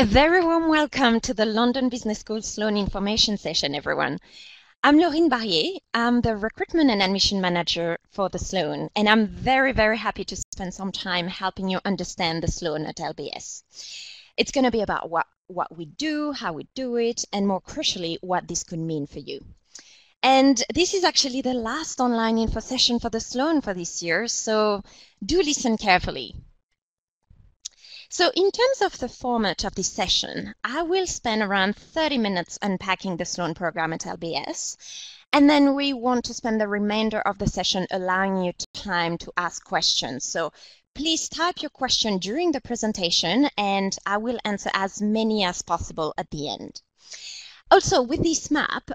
A very warm welcome to the London Business School Sloan Information Session, everyone. I'm Laurine Barrier. I'm the Recruitment and Admission Manager for the Sloan, and I'm very happy to spend some time helping you understand the Sloan at LBS. It's going to be about what we do, how we do it, and more crucially, what this could mean for you. And this is actually the last online info session for the Sloan for this year, so do listen carefully. So in terms of the format of this session, I will spend around 30 minutes unpacking the Sloan program at LBS, and then we want to spend the remainder of the session allowing you time to ask questions. So please type your question during the presentation, and I will answer as many as possible at the end. Also, with this map,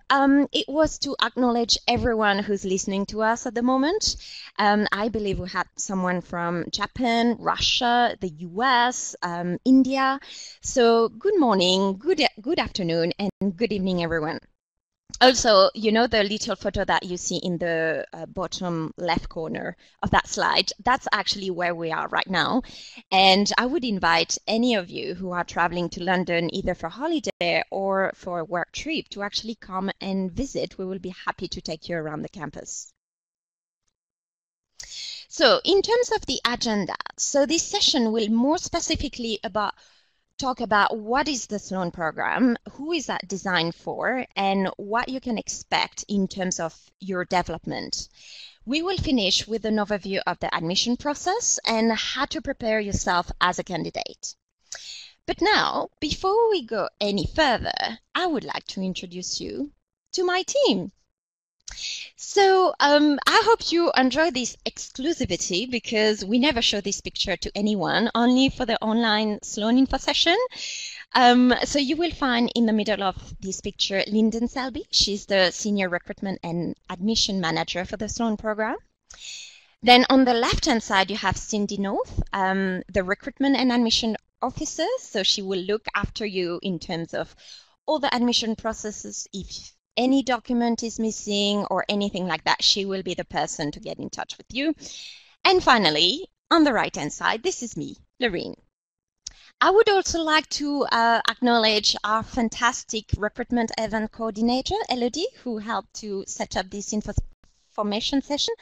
it was to acknowledge everyone who's listening to us at the moment. I believe we had someone from Japan, Russia, the US, India. So good morning, good afternoon, and good evening, everyone. Also, you know the little photo that you see in the bottom left corner of that slide? That's actually where we are right now. And I would invite any of you who are traveling to London either for holiday or for a work trip to actually come and visit. We will be happy to take you around the campus. So in terms of the agenda, so this session will more specifically talk about what is the Sloan program, who is that designed for, and what you can expect in terms of your development. We will finish with an overview of the admission process and how to prepare yourself as a candidate. But now, before we go any further, I would like to introduce you to my team. So I hope you enjoy this exclusivity, because we never show this picture to anyone, only for the online Sloan Info session. So you will find in the middle of this picture Lyndon Selby. She's the Senior Recruitment and Admission Manager for the Sloan program. Then on the left-hand side, you have Cindy North, the Recruitment and Admission Officer. So she will look after you in terms of all the admission processes. If any document is missing or anything like that, she will be the person to get in touch with you. And finally, on the right-hand side, this is me, Laurine. I would also like to acknowledge our fantastic recruitment event coordinator, Elodie, who helped to set up this information session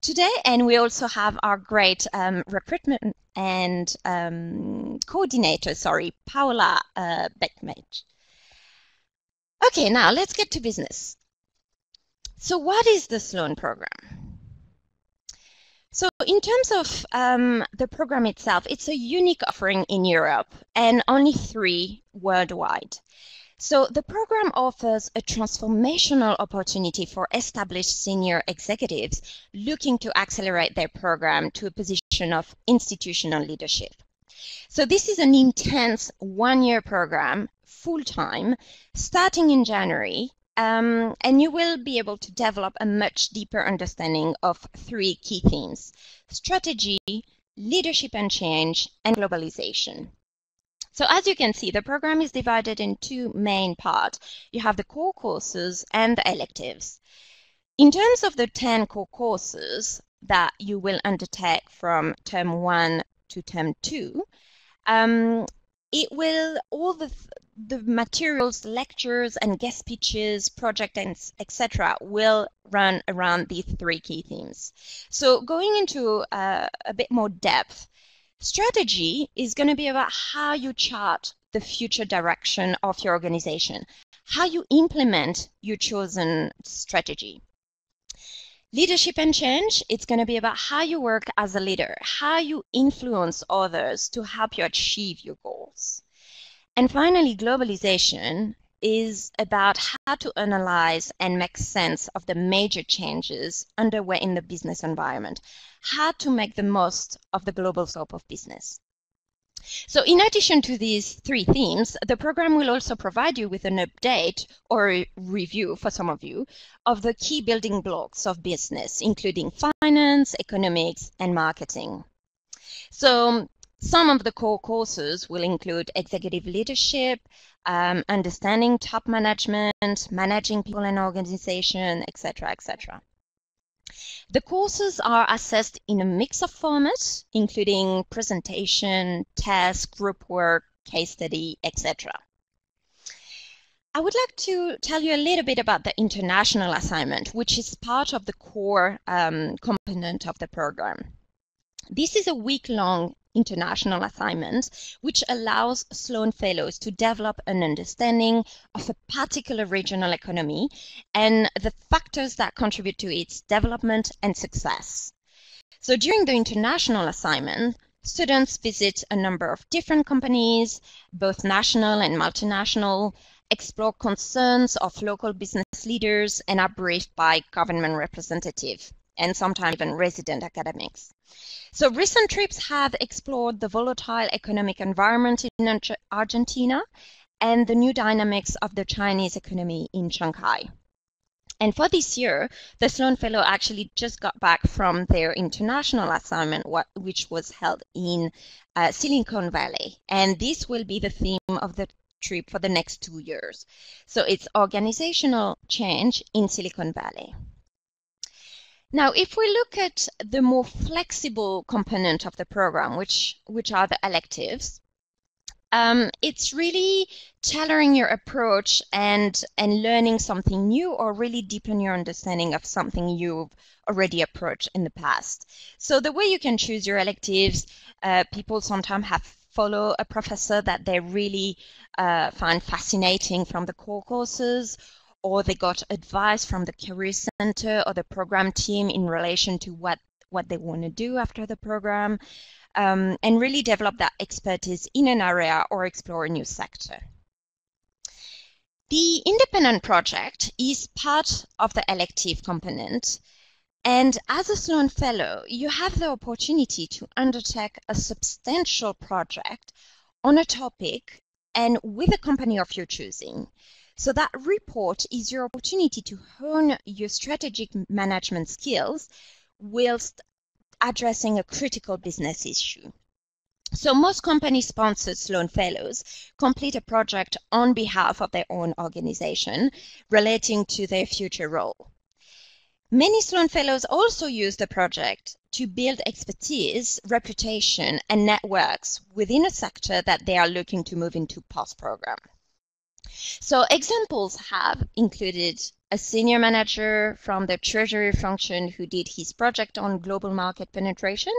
today. And we also have our great recruitment and coordinator, Paola Beckmage. Okay, now let's get to business. So what is the Sloan program? So in terms of the program itself, it's a unique offering in Europe and only 3 worldwide. So the program offers a transformational opportunity for established senior executives looking to accelerate their program to a position of institutional leadership. So this is an intense 1-year program, full-time, starting in January, and you will be able to develop a much deeper understanding of 3 key themes: strategy, leadership and change, and globalization. So as you can see, the program is divided in 2 main parts. You have the core courses and the electives. In terms of the 10 core courses that you will undertake from term 1 to term 2, all the materials, lectures, and guest speeches, projects, etc. will run around these 3 key themes. So going into a bit more depth, strategy is going to be about how you chart the future direction of your organization, how you implement your chosen strategy. Leadership and change, it's going to be about how you work as a leader, how you influence others to help you achieve your goals. And finally, globalization is about how to analyze and make sense of the major changes underway in the business environment, how to make the most of the global scope of business. So in addition to these 3 themes, the program will also provide you with an update or a review, for some of you, of the key building blocks of business, including finance, economics, and marketing. So some of the core courses will include executive leadership, understanding top management, managing people and organization, etc., etc. The courses are assessed in a mix of formats, including presentation, test, group work, case study, etc. I would like to tell you a little bit about the international assignment, which is part of the core component of the program. This is a week-long international assignment which allows Sloan Fellows to develop an understanding of a particular regional economy and the factors that contribute to its development and success. So during the international assignment, students visit a number of different companies, both national and multinational, explore concerns of local business leaders, and are briefed by government representatives and sometimes even resident academics. So recent trips have explored the volatile economic environment in Argentina and the new dynamics of the Chinese economy in Shanghai. And for this year, the Sloan Fellow actually just got back from their international assignment, which was held in Silicon Valley. And this will be the theme of the trip for the next 2 years. So it's organizational change in Silicon Valley. Now, if we look at the more flexible component of the program, which are the electives, it's really tailoring your approach and learning something new or really deepen your understanding of something you've already approached in the past. So the way you can choose your electives, people sometimes follow a professor that they really find fascinating from the core courses, or they got advice from the career center or the program team in relation to what they want to do after the program. And really develop that expertise in an area or explore a new sector. The independent project is part of the elective component, and as a Sloan Fellow, you have the opportunity to undertake a substantial project on a topic and with a company of your choosing. So that report is your opportunity to hone your strategic management skills whilst addressing a critical business issue. So most company-sponsored Sloan Fellows complete a project on behalf of their own organization relating to their future role. Many Sloan Fellows also use the project to build expertise, reputation, and networks within a sector that they are looking to move into post-program. So examples have included a senior manager from the treasury function who did his project on global market penetration,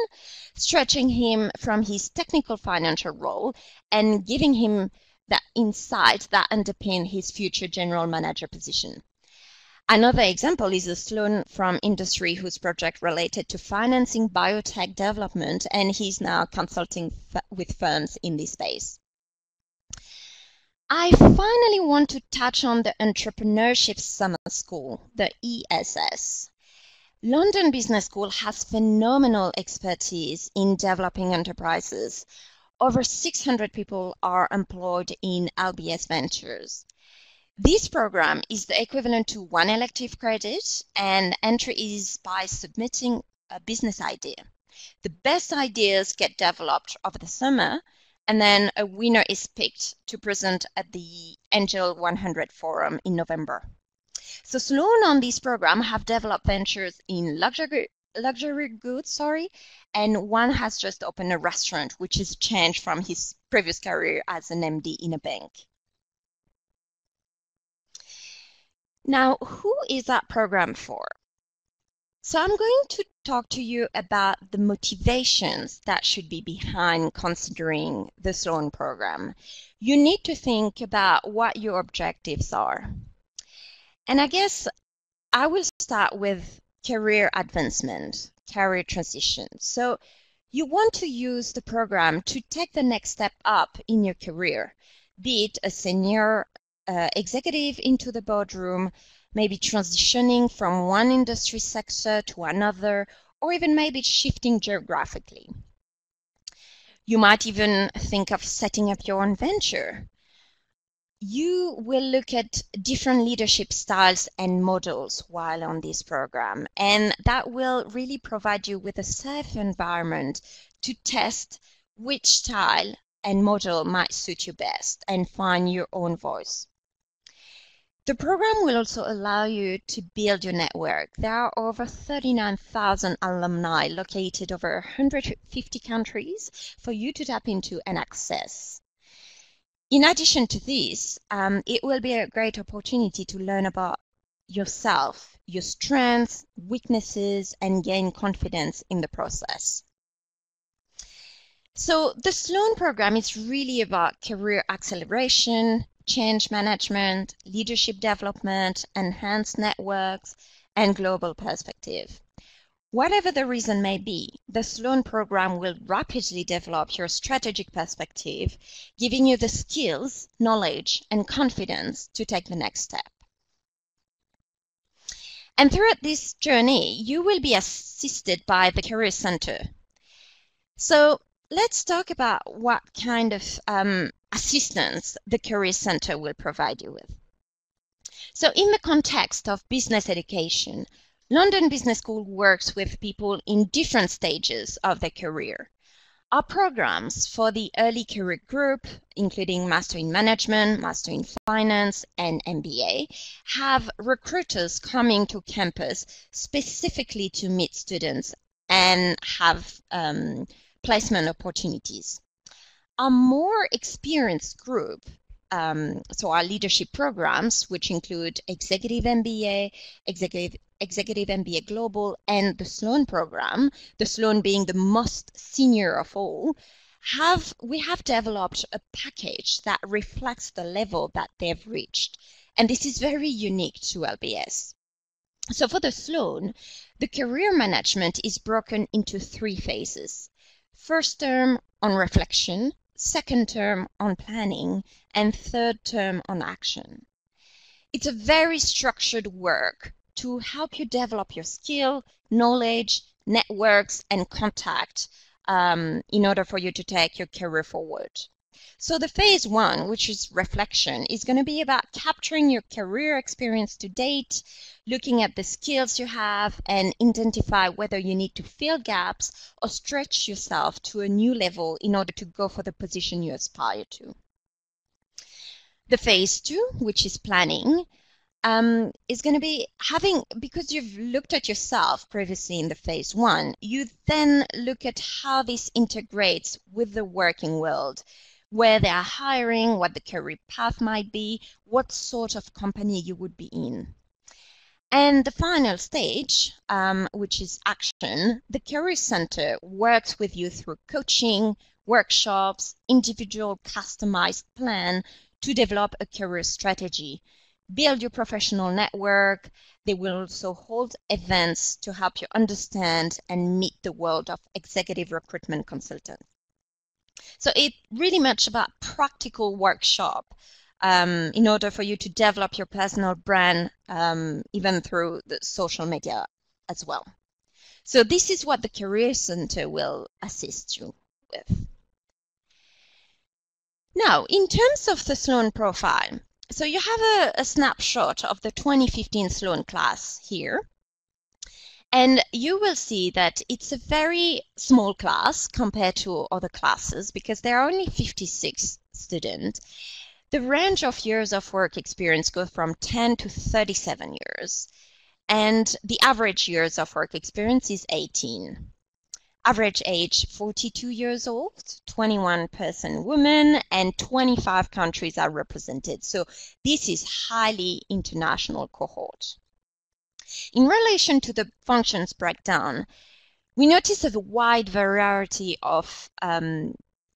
stretching him from his technical financial role and giving him the insight that underpin his future general manager position. Another example is a Sloan from industry whose project related to financing biotech development, and he's now consulting with firms in this space. I finally want to touch on the Entrepreneurship Summer School, the ESS. London Business School has phenomenal expertise in developing enterprises. Over 600 people are employed in LBS Ventures. This program is the equivalent to one elective credit, and entry is by submitting a business idea. The best ideas get developed over the summer, and then a winner is picked to present at the Angel 100 Forum in November. So Sloan on this program have developed ventures in luxury goods, and one has just opened a restaurant, which is a change from his previous career as an MD in a bank. Now, who is that program for? So I'm going to talk to you about the motivations that should be behind considering the Sloan program. You need to think about what your objectives are. And I guess I will start with career advancement, career transition. So you want to use the program to take the next step up in your career, be it a senior executive into the boardroom, maybe transitioning from one industry sector to another, or even maybe shifting geographically. You might even think of setting up your own venture. You will look at different leadership styles and models while on this program, and that will really provide you with a safe environment to test which style and model might suit you best and find your own voice. The program will also allow you to build your network. There are over 39,000 alumni located over 150 countries for you to tap into and access. In addition to this, it will be a great opportunity to learn about yourself, your strengths, weaknesses, and gain confidence in the process. So the Sloan program is really about career acceleration, change management, leadership development, enhanced networks, and global perspective. Whatever the reason may be, the Sloan program will rapidly develop your strategic perspective, giving you the skills, knowledge, and confidence to take the next step. And throughout this journey, you will be assisted by the Career Center. So let's talk about what kind of assistance the Career Center will provide you with. So in the context of business education, London Business School works with people in different stages of their career. Our programs for the early career group, including Master in Management, Master in Finance, and MBA, have recruiters coming to campus specifically to meet students and have placement opportunities. Our more experienced group, so our leadership programs, which include Executive MBA, Executive MBA Global, and the Sloan program, the Sloan being the most senior of all, we have developed a package that reflects the level that they've reached. And this is very unique to LBS. So for the Sloan, the career management is broken into three phases. First term on reflection, second term on planning, and third term on action. It's a very structured work to help you develop your skill, knowledge, networks, and contact in order for you to take your career forward. So the phase one, which is reflection, is going to be about capturing your career experience to date, looking at the skills you have, and identify whether you need to fill gaps or stretch yourself to a new level in order to go for the position you aspire to. The phase two, which is planning, is going to be because you've looked at yourself previously in the phase one, you then look at how this integrates with the working world, where they are hiring, what the career path might be, what sort of company you would be in. And the final stage, which is action, the Career Center works with you through coaching, workshops, individual customized plan to develop a career strategy. Build your professional network. They will also hold events to help you understand and meet the world of executive recruitment consultants. So it's really much about practical workshop in order for you to develop your personal brand even through the social media as well. So this is what the Career Center will assist you with. Now, in terms of the Sloan profile, so you have a snapshot of the 2015 Sloan class here, and you will see that it's a very small class compared to other classes because there are only 56 students. The range of years of work experience goes from 10 to 37 years, and the average years of work experience is 18. Average age 42 years old, 21% women, and 25 countries are represented. So this is highly international cohort. In relation to the functions breakdown, we notice a wide variety of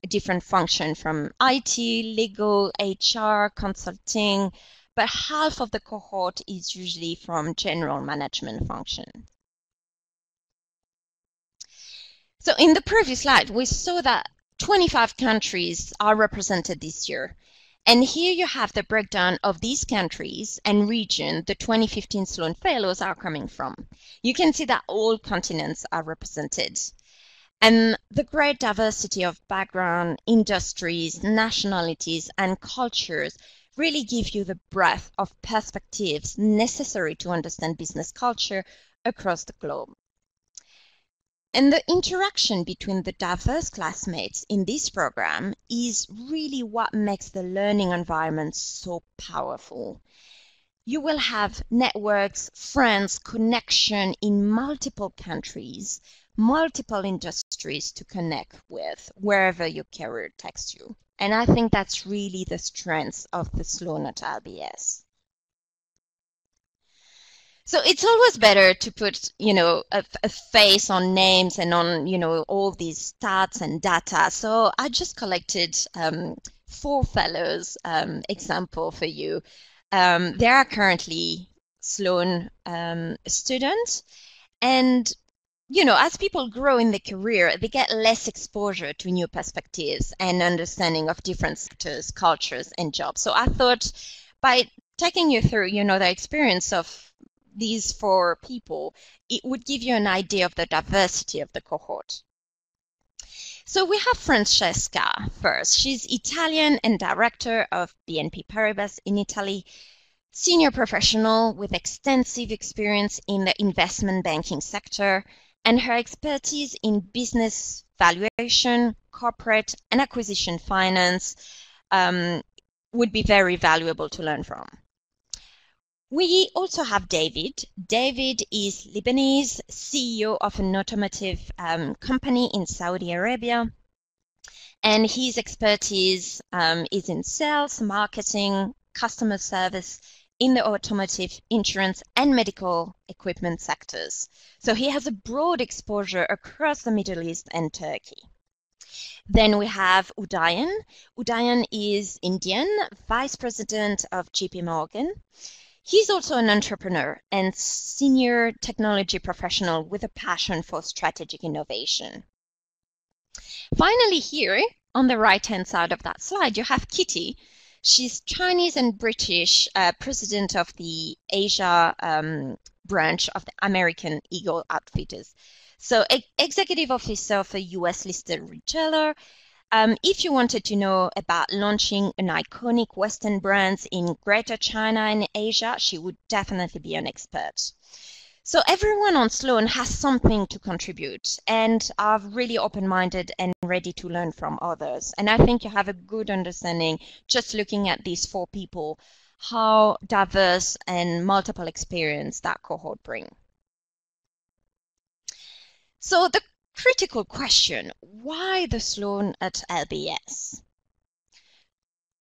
different functions from IT, legal, HR, consulting, but half of the cohort is usually from general management function. So in the previous slide, we saw that 25 countries are represented this year. And here you have the breakdown of these countries and region the 2015 Sloan Fellows are coming from. You can see that all continents are represented. And the great diversity of background, industries, nationalities, and cultures really give you the breadth of perspectives necessary to understand business culture across the globe. And the interaction between the diverse classmates in this program is really what makes the learning environment so powerful. You will have networks, friends, connection in multiple countries, multiple industries to connect with wherever your career takes you. And I think that's really the strength of the Sloan at LBS. So it's always better to put, you know, a face on names and on, you know, all these stats and data. So I just collected four fellows example for you. They are currently Sloan students, and you know, as people grow in their career, they get less exposure to new perspectives and understanding of different sectors, cultures, and jobs. So I thought by taking you through, you know, the experience of these four people, it would give you an idea of the diversity of the cohort. So we have Francesca first. She's Italian and director of BNP Paribas in Italy. Senior professional with extensive experience in the investment banking sector, and her expertise in business valuation, corporate and acquisition finance would be very valuable to learn from. We also have David. David is Lebanese, CEO of an automotive company in Saudi Arabia, and his expertise is in sales, marketing, customer service in the automotive, insurance, and medical equipment sectors. So he has a broad exposure across the Middle East and Turkey. Then we have Udayan. Udayan is Indian, Vice President of JP Morgan. He's also an entrepreneur and senior technology professional with a passion for strategic innovation. Finally here, on the right-hand side of that slide, you have Kitty. She's Chinese and British, president of the Asia branch of the American Eagle Outfitters. So executive officer of a US-listed retailer. If you wanted to know about launching an iconic Western brand in Greater China and Asia, she would definitely be an expert. So everyone on Sloan has something to contribute and are really open-minded and ready to learn from others. And I think you have a good understanding, just looking at these four people, how diverse and multiple experience that cohort bring. So the critical question, why the Sloan at LBS?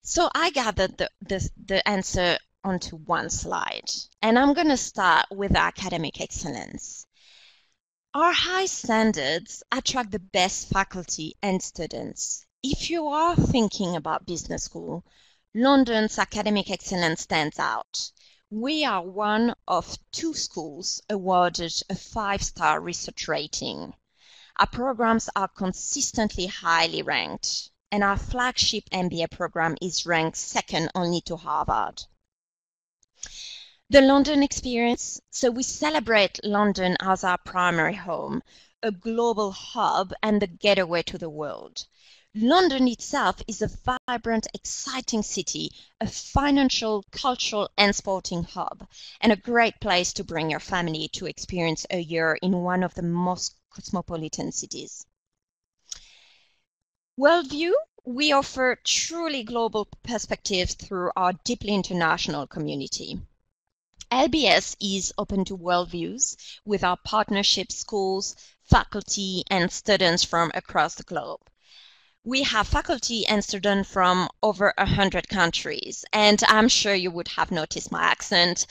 So I gathered the answer onto one slide, and I'm going to start with academic excellence. Our high standards attract the best faculty and students. If you are thinking about business school, London's academic excellence stands out. We are one of two schools awarded a 5-star research rating. Our programs are consistently highly ranked, and our flagship MBA program is ranked second only to Harvard. The London experience, so we celebrate London as our primary home, a global hub and the gateway to the world. London itself is a vibrant, exciting city, a financial, cultural and sporting hub, and a great place to bring your family to experience a year in one of the most cosmopolitan cities. Worldview. We offer truly global perspectives through our deeply international community. LBS is open to worldviews with our partnership schools, faculty and students from across the globe. We have faculty and students from over 100 countries, and I'm sure you would have noticed my accent,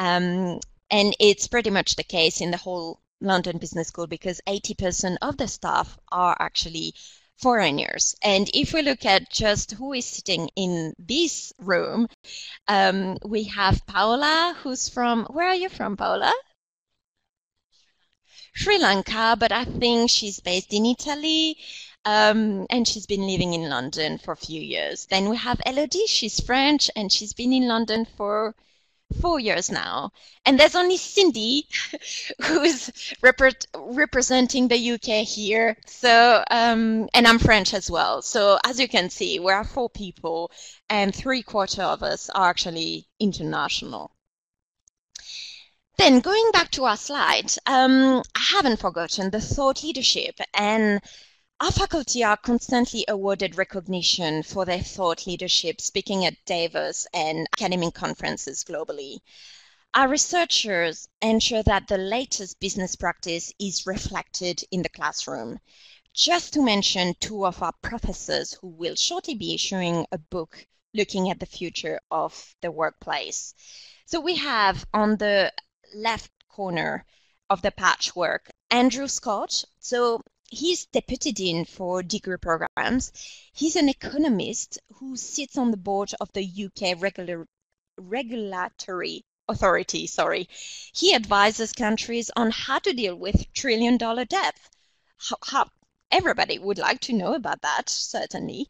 and it's pretty much the case in the whole London Business School because 80% of the staff are actually foreigners. And if we look at just who is sitting in this room, we have Paola, who's from, where are you from, Paola? Sri Lanka, but I think she's based in Italy, and she's been living in London for a few years. Then we have Elodie, she's French, and she's been in London for 4 years now. And there's only Cindy who's representing the UK here. So, and I'm French as well. So as you can see, we are four people and 3/4 of us are actually international. Then going back to our slide, I haven't forgotten the thought leadership, and our faculty are constantly awarded recognition for their thought leadership, speaking at Davos and academic conferences globally. Our researchers ensure that the latest business practice is reflected in the classroom. Just to mention two of our professors who will shortly be issuing a book looking at the future of the workplace. So we have on the left corner of the patchwork, Andrew Scott. So he's Deputy Dean for degree programs. He's an economist who sits on the board of the UK Regulatory Authority. He advises countries on how to deal with trillion-dollar debt. Everybody would like to know about that, certainly.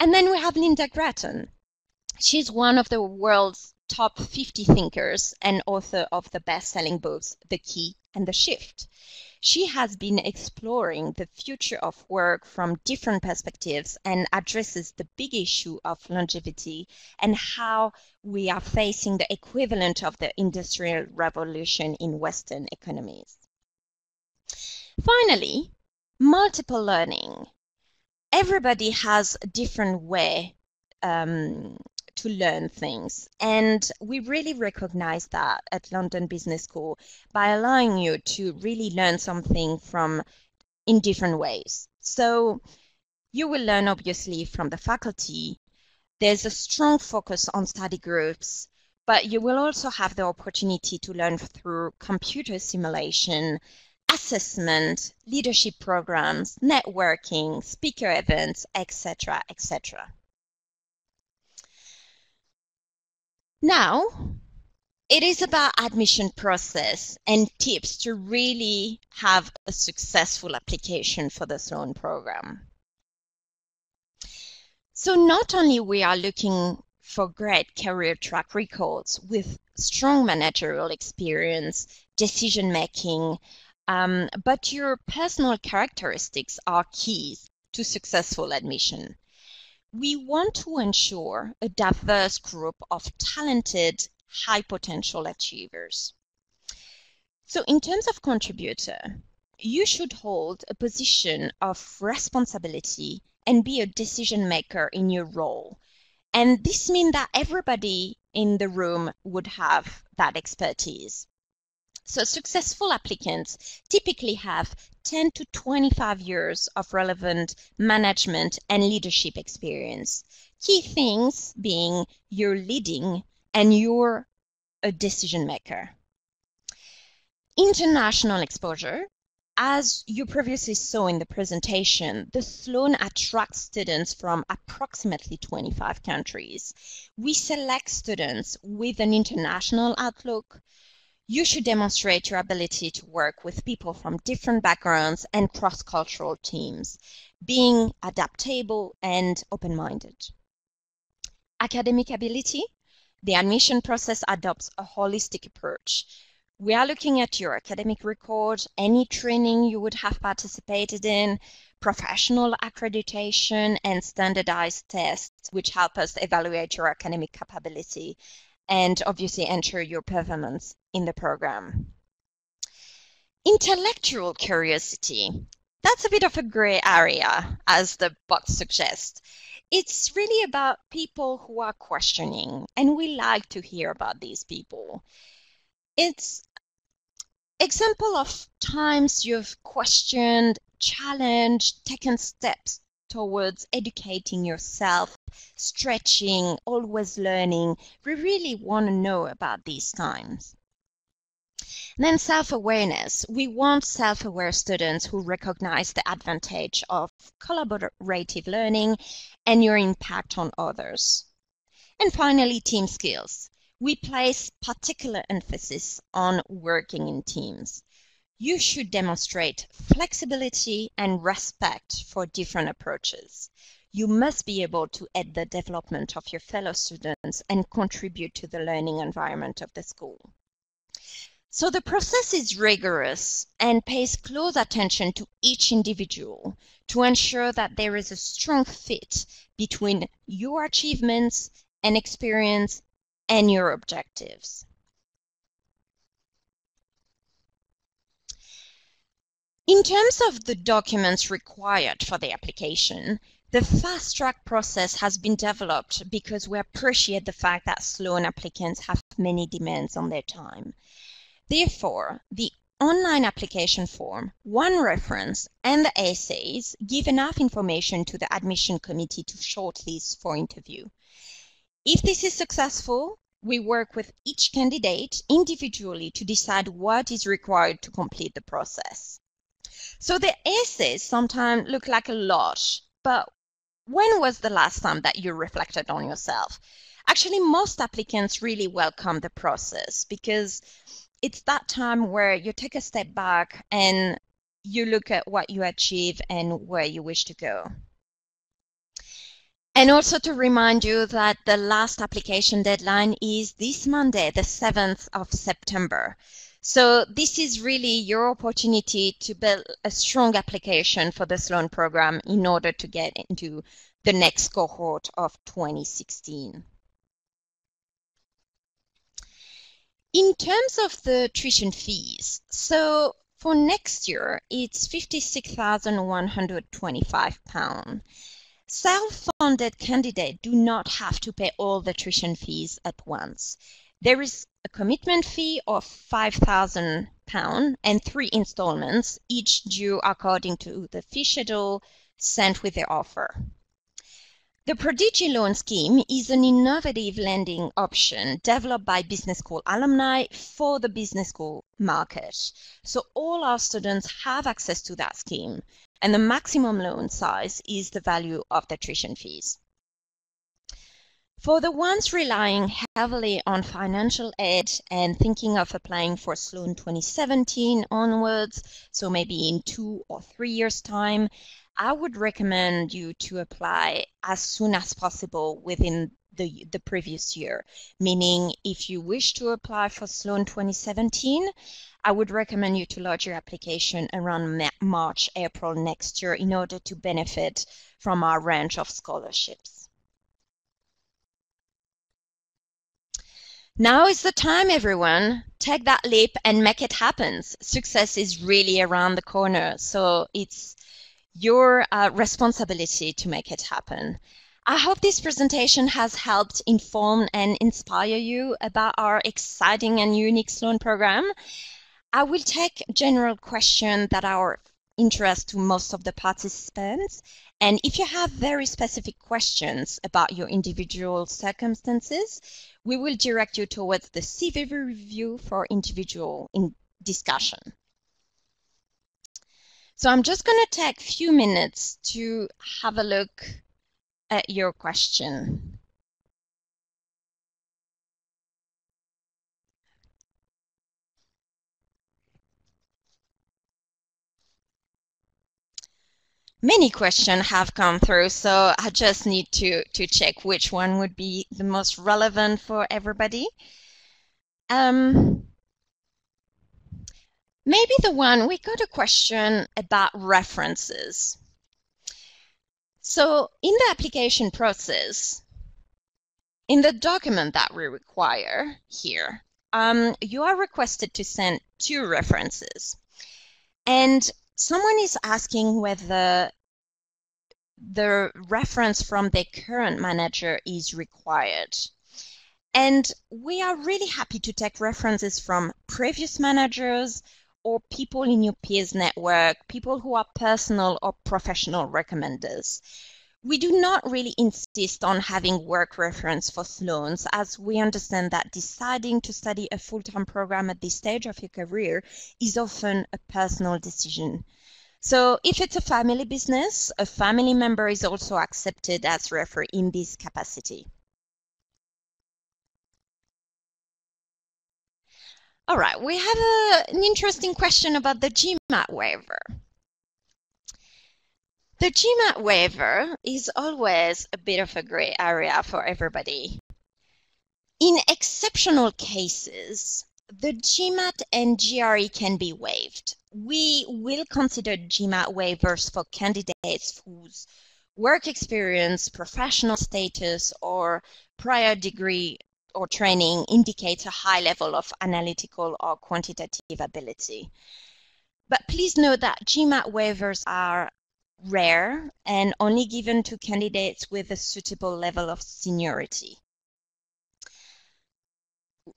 And then we have Linda Gratton. She's one of the world's top 50 thinkers and author of the best-selling books, The Key and The Shift. She has been exploring the future of work from different perspectives and addresses the big issue of longevity and how we are facing the equivalent of the Industrial Revolution in Western economies. Finally, multiple learning. Everybody has a different way to learn things, and we really recognize that at London Business School by allowing you to really learn something in different ways. So you will learn obviously from the faculty. There's a strong focus on study groups, but you will also have the opportunity to learn through computer simulation, assessment, leadership programs, networking, speaker events, etc., etc. Now, it is about admission process and tips to really have a successful application for the Sloan program. So not only we are looking for great career track records with strong managerial experience, decision making, but your personal characteristics are keys to successful admission. We want to ensure a diverse group of talented, high-potential achievers. So in terms of contributor, you should hold a position of responsibility and be a decision maker in your role. And this means that everybody in the room would have that expertise. So successful applicants typically have 10 to 25 years of relevant management and leadership experience. Key things being you're leading and you're a decision maker. International exposure. As you previously saw in the presentation, the Sloan attracts students from approximately 25 countries. We select students with an international outlook. You should demonstrate your ability to work with people from different backgrounds and cross-cultural teams, being adaptable and open-minded. Academic ability. The admission process adopts a holistic approach. We are looking at your academic record, any training you would have participated in, professional accreditation, and standardized tests, which help us evaluate your academic capability and obviously ensure your performance in the program. Intellectual curiosity. That's a bit of a gray area, as the box suggests. It's really about people who are questioning, and we like to hear about these people. It's example of times you've questioned, challenged, taken steps towards educating yourself, stretching, always learning. We really want to know about these times. And then self-awareness. We want self-aware students who recognize the advantage of collaborative learning and your impact on others. And finally, team skills. We place particular emphasis on working in teams. You should demonstrate flexibility and respect for different approaches. You must be able to aid the development of your fellow students and contribute to the learning environment of the school. So the process is rigorous and pays close attention to each individual to ensure that there is a strong fit between your achievements and experience and your objectives. In terms of the documents required for the application, the fast-track process has been developed because we appreciate the fact that Sloan applicants have many demands on their time. Therefore, the online application form, one reference, and the essays give enough information to the admission committee to shortlist for interview. If this is successful, we work with each candidate individually to decide what is required to complete the process. So the essays sometimes look like a lot, but when was the last time that you reflected on yourself? Actually, most applicants really welcome the process because it's that time where you take a step back and you look at what you achieve and where you wish to go. And also to remind you that the last application deadline is this Monday, the 7th of September. So this is really your opportunity to build a strong application for the Sloan program in order to get into the next cohort of 2016. In terms of the tuition fees, so for next year, it's £56,125. Self-funded candidates do not have to pay all the tuition fees at once. There is a commitment fee of £5,000 and 3 installments, each due according to the fee schedule sent with the offer. The Prodigy loan scheme is an innovative lending option developed by business school alumni for the business school market. So all our students have access to that scheme, and the maximum loan size is the value of the tuition fees. For the ones relying heavily on financial aid and thinking of applying for Sloan 2017 onwards, so maybe in 2 or 3 years' time, I would recommend you to apply as soon as possible within the previous year. Meaning, if you wish to apply for Sloan 2017, I would recommend you to lodge your application around March, April next year in order to benefit from our range of scholarships. Now is the time, everyone. Take that leap and make it happen. Success is really around the corner, so it's your responsibility to make it happen. I hope this presentation has helped inform and inspire you about our exciting and unique Sloan program. I will take general questions that are of interest to most of the participants, and if you have very specific questions about your individual circumstances, we will direct you towards the CV review for individual discussion. So I'm just going to take a few minutes to have a look at your question. Many questions have come through, so I just need to check which one would be the most relevant for everybody. Maybe the one, we got a question about references. So in the application process, in the document that we require here, you are requested to send 2 references. And someone is asking whether the reference from their current manager is required. And we are really happy to take references from previous managers or people in your peers network, people who are personal or professional recommenders. We do not really insist on having work reference for Sloans, as we understand that deciding to study a full-time program at this stage of your career is often a personal decision. So if it's a family business, a family member is also accepted as referee in this capacity. All right, we have an interesting question about the GMAT waiver. The GMAT waiver is always a bit of a grey area for everybody. In exceptional cases, the GMAT and GRE can be waived. We will consider GMAT waivers for candidates whose work experience, professional status, or prior degree or training indicates a high level of analytical or quantitative ability. But please note that GMAT waivers are rare and only given to candidates with a suitable level of seniority.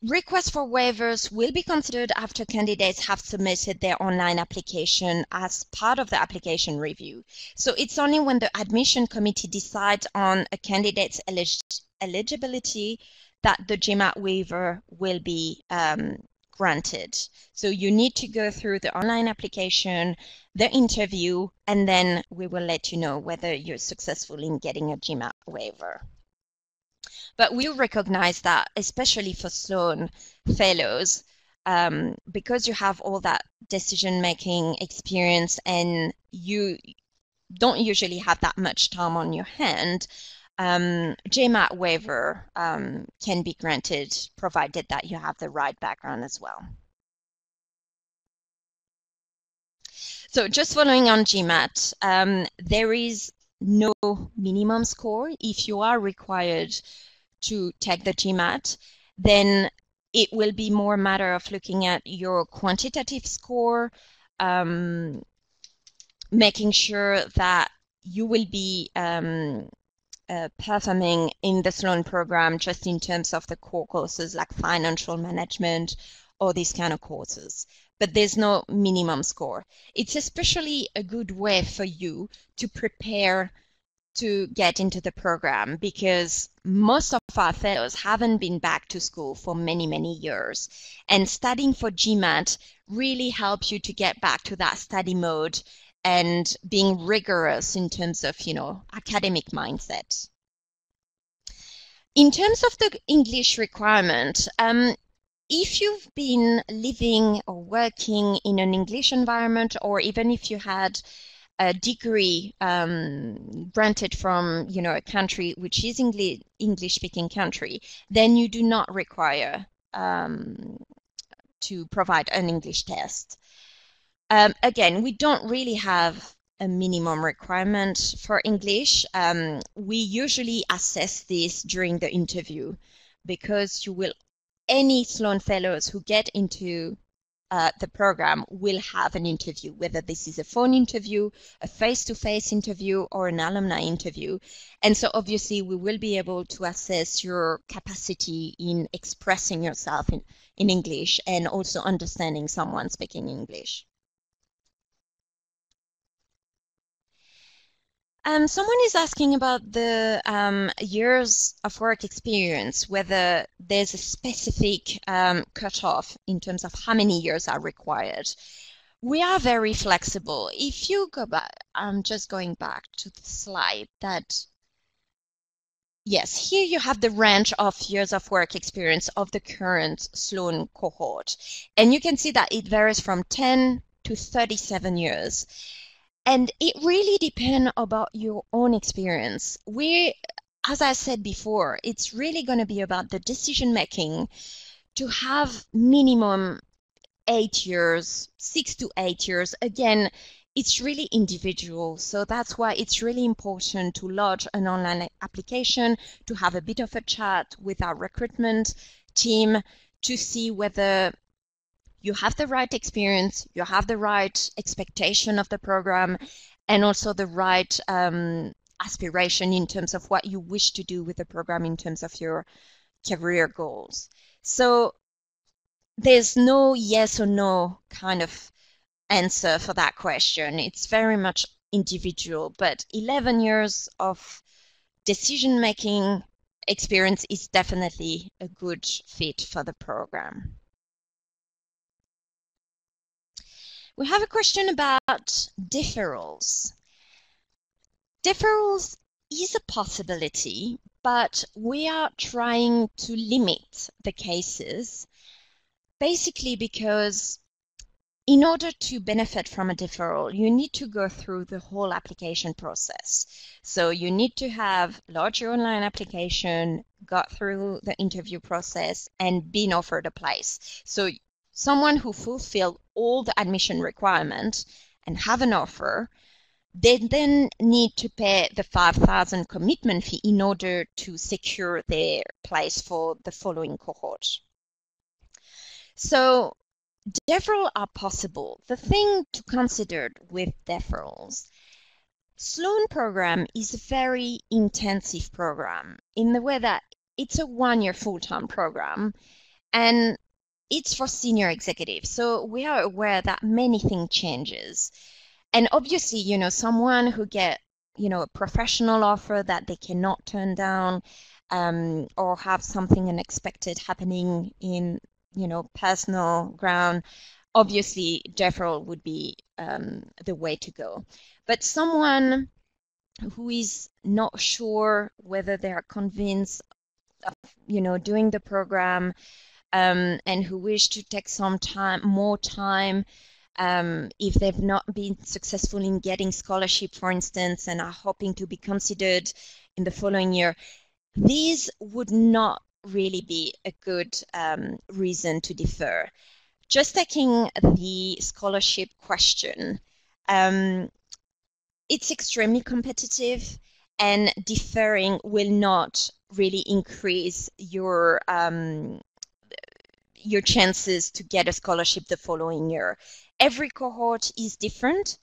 Requests for waivers will be considered after candidates have submitted their online application as part of the application review. So it's only when the admission committee decides on a candidate's eligibility that the GMAT waiver will be granted. So you need to go through the online application, the interview, and then we will let you know whether you're successful in getting a GMAT waiver. But we recognize that, especially for Sloan fellows, because you have all that decision-making experience and you don't usually have that much time on your hand, GMAT waiver can be granted, provided that you have the right background as well. So just following on GMAT, there is no minimum score. If you are required to take the GMAT, then it will be more a matter of looking at your quantitative score, making sure that you will be performing in the Sloan program just in terms of the core courses like financial management or these kind of courses. But there's no minimum score. It's especially a good way for you to prepare to get into the program, because most of our fellows haven't been back to school for many, many years. And studying for GMAT really helps you to get back to that study mode and being rigorous in terms of, you know, academic mindset. In terms of the English requirement, if you've been living or working in an English environment, or even if you had a degree granted from, you know, a country which is English-speaking country, then you do not require to provide an English test. Again, we don't really have a minimum requirement for English. We usually assess this during the interview, because you will, any Sloan fellows who get into the program will have an interview, whether this is a phone interview, a face-to-face interview, or an alumni interview. And so obviously we will be able to assess your capacity in expressing yourself in English and also understanding someone speaking English. Someone is asking about the years of work experience, whether there's a specific cutoff in terms of how many years are required. We are very flexible. If you go back, I'm just going back to the slide that, yes, here you have the range of years of work experience of the current Sloan cohort. And you can see that it varies from 10 to 37 years. And it really depends about your own experience. We, as I said before, it's really going to be about the decision making to have minimum 8 years, 6 to 8 years. Again, it's really individual. So that's why it's really important to lodge an online application, to have a bit of a chat with our recruitment team to see whether you have the right experience, you have the right expectation of the program, and also the right aspiration in terms of what you wish to do with the program in terms of your career goals. So there's no yes or no kind of answer for that question. It's very much individual, but 11 years of decision-making experience is definitely a good fit for the program. We have a question about deferrals. Deferrals is a possibility, but we are trying to limit the cases, basically because in order to benefit from a deferral, you need to go through the whole application process. So you need to have lodged your online application, got through the interview process, and been offered a place. So someone who fulfilled all the admission requirements and have an offer, they then need to pay the $5,000 commitment fee in order to secure their place for the following cohort. So deferrals are possible. The thing to consider with deferrals, Sloan program is a very intensive program in the way that it's a one-year full-time program. And it's for senior executives. So we are aware that many things changes. And obviously, you know, someone who get, you know, a professional offer that they cannot turn down, or have something unexpected happening in, you know, personal ground, obviously deferral would be the way to go. But someone who is not sure whether they are convinced of, you know, doing the program, and who wish to take some time, more time, if they've not been successful in getting scholarship, for instance, and are hoping to be considered in the following year, these would not really be a good reason to defer. Just taking the scholarship question, it's extremely competitive, and deferring will not really increase your chances to get a scholarship the following year. Every cohort is different,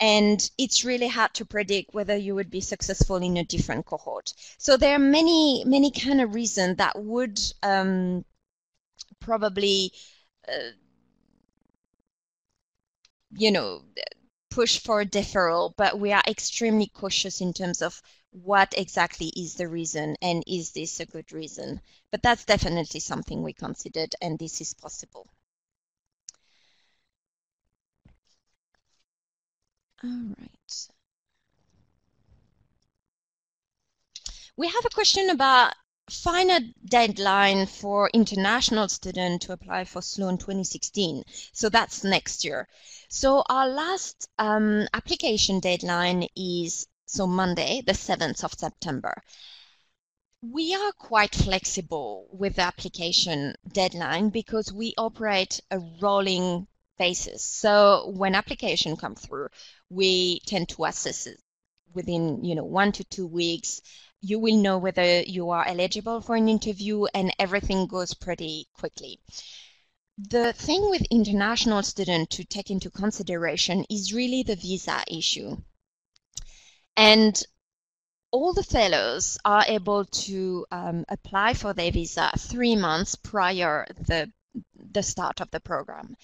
and it's really hard to predict whether you would be successful in a different cohort. So there are many kind of reasons that would probably, you know, push for a deferral, but we are extremely cautious in terms of what exactly is the reason, and is this a good reason? But that's definitely something we considered, and this is possible. All right. We have a question about final deadline for international students to apply for Sloan 2016. So that's next year. So our last application deadline is Monday, the 7th of September. We are quite flexible with the application deadline because we operate a rolling basis. So when application come through, we tend to assess it within, you know, 1 to 2 weeks. You will know whether you are eligible for an interview, and everything goes pretty quickly. The thing with international students to take into consideration is really the visa issue. And all the fellows are able to apply for their visa 3 months prior the start of the program.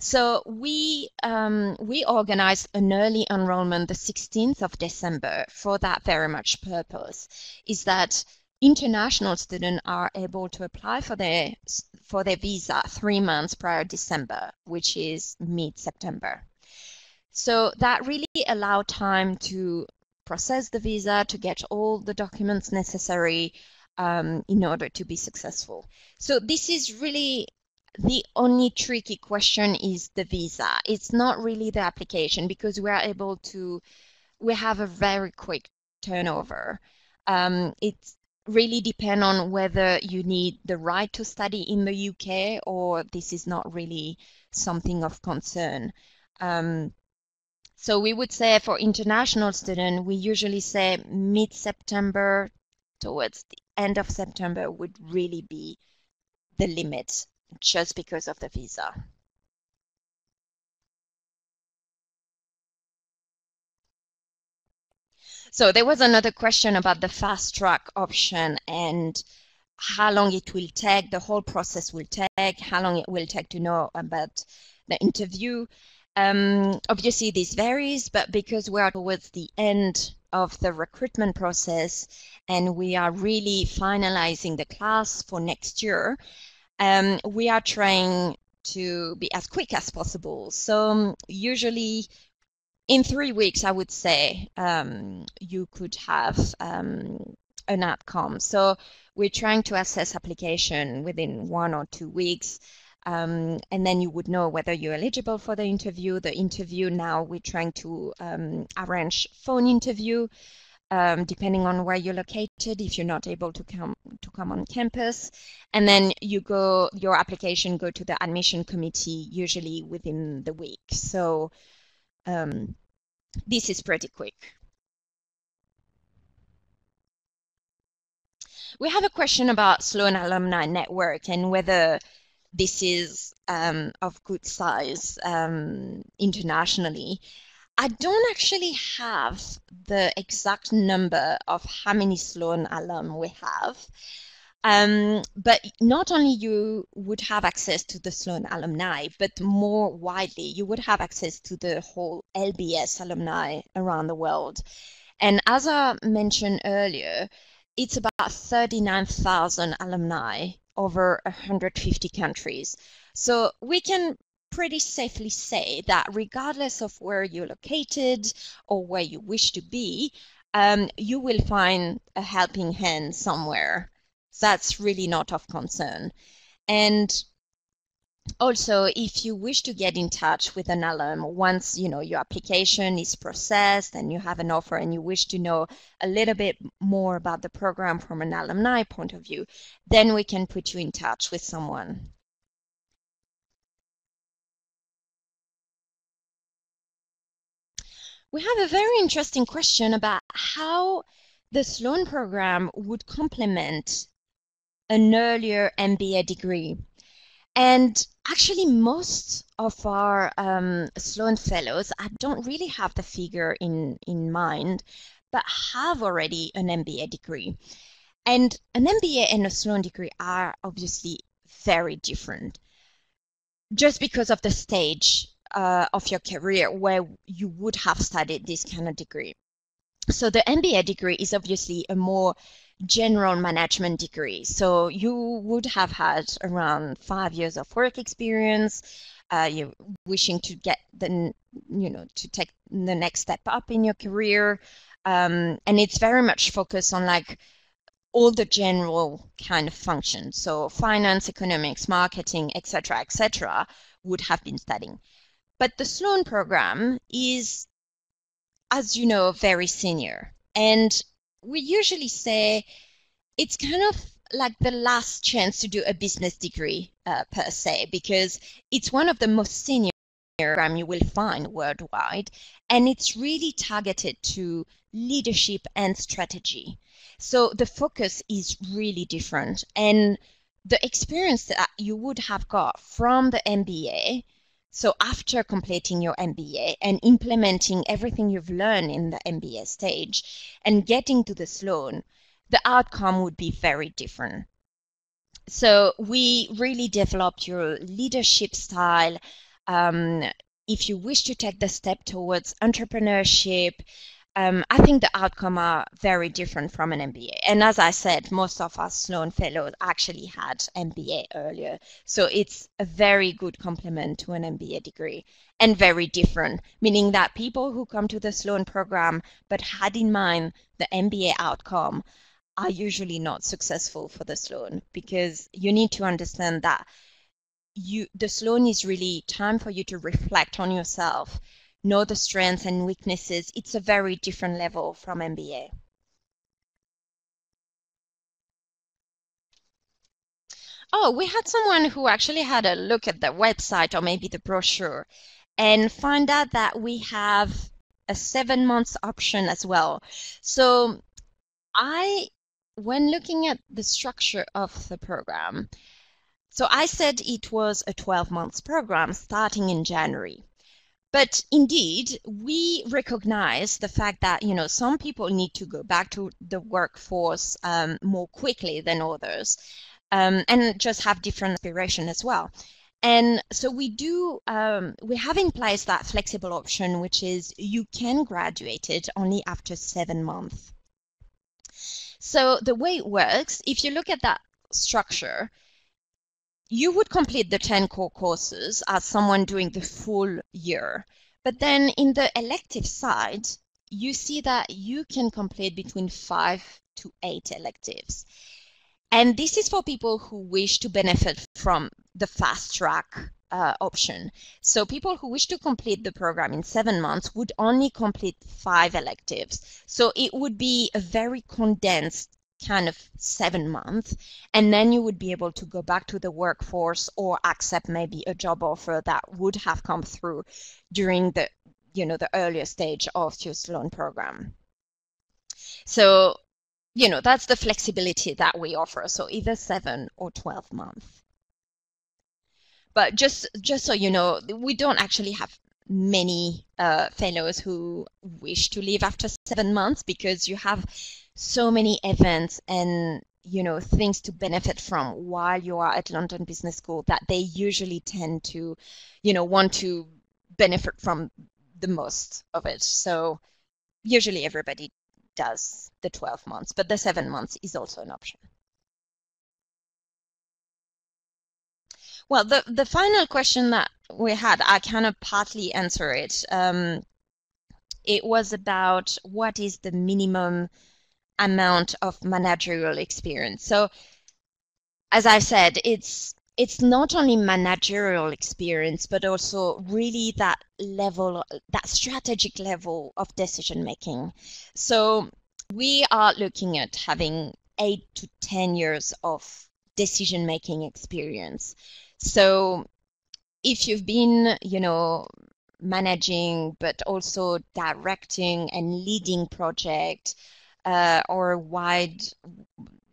So we organized an early enrollment the 16th of December for that very much purpose, is that international students are able to apply for their visa 3 months prior December, which is mid-September. So that really allowed time to process the visa, to get all the documents necessary in order to be successful. So this is really the only tricky question, is the visa. It's not really the application, because we are able to, we have a very quick turnover. It really depends on whether you need the right to study in the UK, or this is not really something of concern. So we would say for international students, we usually say mid-September towards the end of September would really be the limit, just because of the visa. So there was another question about the fast track option and how long it will take, the whole process will take, how long it will take to know about the interview. Obviously this varies, but because we are towards the end of the recruitment process and we are really finalizing the class for next year, we are trying to be as quick as possible. So usually in 3 weeks, I would say, you could have an outcome. So we're trying to assess application within 1 or 2 weeks, and then you would know whether you're eligible for the interview. Now we're trying to arrange phone interview, depending on where you're located, if you're not able to come on campus, and then you go, your application go to the admission committee usually within the week. So this is pretty quick. We have a question about Sloan Alumni Network and whether this is of good size internationally. I don't actually have the exact number of how many Sloan alum we have. But not only you would have access to the Sloan alumni, but more widely, you would have access to the whole LBS alumni around the world. And as I mentioned earlier, it's about 39,000 alumni over 150 countries. So we can pretty safely say that regardless of where you're located or where you wish to be, you will find a helping hand somewhere. That's really not of concern. And also, if you wish to get in touch with an alum, once you know your application is processed and you have an offer and you wish to know a little bit more about the program from an alumni point of view, then we can put you in touch with someone. We have a very interesting question about how the Sloan program would complement an earlier MBA degree. And actually, most of our Sloan fellows, I don't really have the figure in mind, but have already an MBA degree. And an MBA and a Sloan degree are obviously very different, just because of the stage of your career where you would have studied this kind of degree. So the MBA degree is obviously a more general management degree. So you would have had around 5 years of work experience. You're wishing to get the, to take the next step up in your career, and it's very much focused on like all the general kind of functions. So finance, economics, marketing, etc., would have been studying. But the Sloan program is, as you know, very senior, and we usually say it's kind of like the last chance to do a business degree per se, because it's one of the most senior programs you will find worldwide, and it's really targeted to leadership and strategy. So the focus is really different, and the experience that you would have got from the MBA, so after completing your MBA and implementing everything you've learned in the MBA stage and getting to the Sloan, the outcome would be very different. So we really developed your leadership style. If you wish to take the step towards entrepreneurship, I think the outcomes are very different from an MBA. And as I said, most of our Sloan fellows actually had MBA earlier. So it's a very good complement to an MBA degree, and very different, meaning that people who come to the Sloan program but had in mind the MBA outcome are usually not successful for the Sloan, because you need to understand that the Sloan is really time for you to reflect on yourself, know the strengths and weaknesses. It's a very different level from MBA. Oh, we had someone who actually had a look at the website or maybe the brochure and find out that we have a 7-month option as well. So when looking at the structure of the program, so I said it was a 12-month program starting in January. But indeed, we recognize the fact that, some people need to go back to the workforce more quickly than others, and just have different aspirations as well. And so we have in place that flexible option, which is you can graduate it only after 7 months. So the way it works, if you look at that structure, you would complete the 10 core courses as someone doing the full year. But then in the elective side, you see that you can complete between 5 to 8 electives. And this is for people who wish to benefit from the fast track option. So people who wish to complete the program in 7 months would only complete 5 electives. So it would be a very condensed kind of 7 months, and then you would be able to go back to the workforce or accept maybe a job offer that would have come through during the the earlier stage of your Sloan program. So that's the flexibility that we offer, so either 7 or 12 months. But just so you know, we don't actually have many fellows who wish to leave after 7 months, because you have so many events and you know, things to benefit from while you are at London Business School that they usually tend to, you know, want to benefit from the most of it. So usually everybody does the 12 months, but the 7 months is also an option. Well, the final question that we had, I kind of partly answer it. It was about what is the minimum amount of managerial experience. So, as I said, it's not only managerial experience, but also really that level, that strategic level of decision making. So we are looking at having 8 to 10 years of decision making experience. So if you've been, you know, managing, but also directing and leading project or a wide,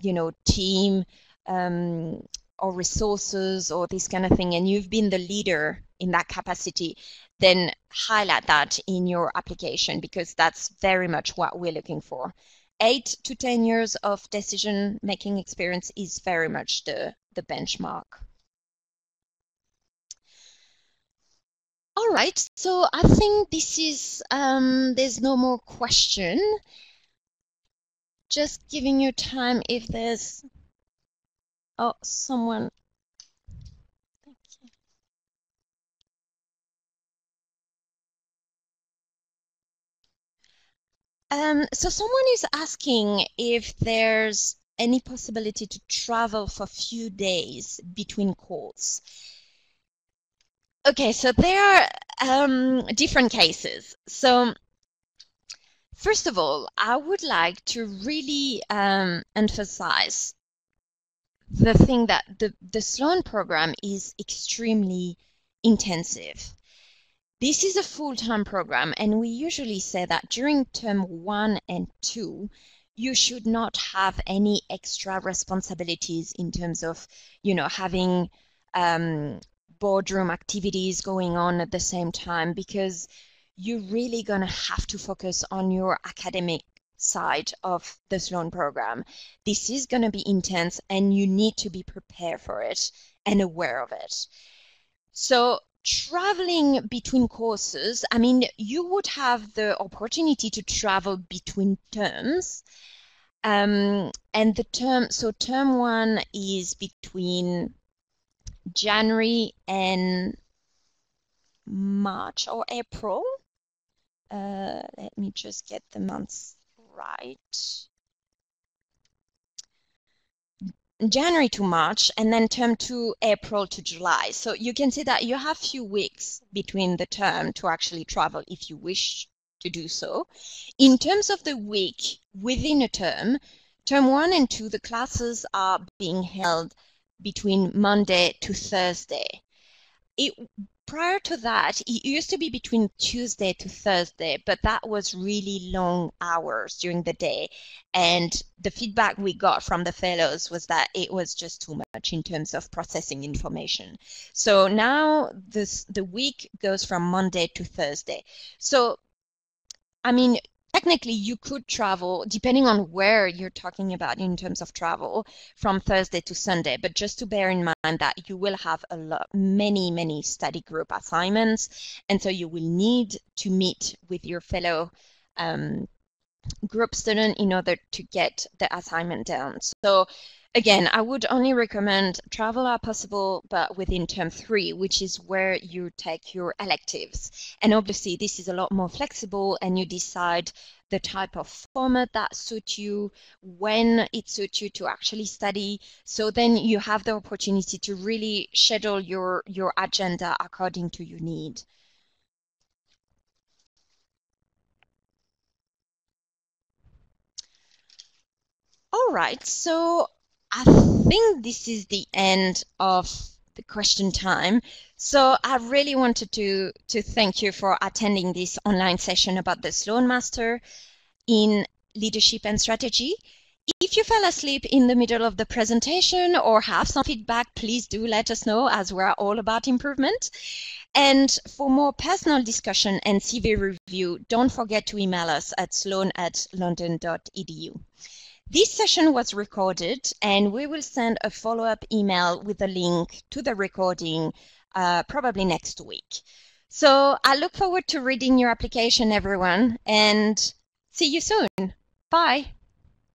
you know, team or resources or this kind of thing, and you've been the leader in that capacity, then highlight that in your application, because that's very much what we're looking for. 8 to 10 years of decision-making experience is very much the benchmark. All right, so I think this is, there's no more question. Just giving you time if there's, oh, someone. Thank you. So someone is asking if there's any possibility to travel for a few days between calls. Okay, so there are different cases. So, first of all, I would like to really emphasize the thing that the Sloan program is extremely intensive. This is a full-time program, and we usually say that during term 1 and 2, you should not have any extra responsibilities in terms of, you know, having boardroom activities going on at the same time, because you're really going to have to focus on your academic side of the Sloan program. This is going to be intense, and you need to be prepared for it and aware of it. So traveling between courses, I mean, you would have the opportunity to travel between terms. And the term, so term 1 is between January and March or April. Let me just get the months right. January to March, and then term 2, April to July. So you can see that you have a few weeks between the term to actually travel if you wish to do so. In terms of the week within a term, term 1 and 2, the classes are being held between Monday to Thursday. Prior to that, it used to be between Tuesday to Thursday, but that was really long hours during the day. And the feedback we got from the fellows was that it was just too much in terms of processing information. So now the week goes from Monday to Thursday. So, I mean, technically, you could travel, depending on where you're talking about in terms of travel, from Thursday to Sunday. But just to bear in mind that you will have a lot, many study group assignments. And so you will need to meet with your fellow group student in order to get the assignment down. So again, I would only recommend travel are possible, but within term 3, which is where you take your electives. And obviously, this is a lot more flexible, and you decide the type of format that suits you, when it suits you to actually study. So then you have the opportunity to really schedule your agenda according to your need. All right, so I think this is the end of the question time. So I really wanted to thank you for attending this online session about the Sloan Master in Leadership and Strategy. If you fell asleep in the middle of the presentation or have some feedback, please do let us know, as we're all about improvement. And for more personal discussion and CV review, don't forget to email us at sloan@london.edu. This session was recorded, and we will send a follow-up email with a link to the recording probably next week. So I look forward to reading your application, everyone, and see you soon. Bye.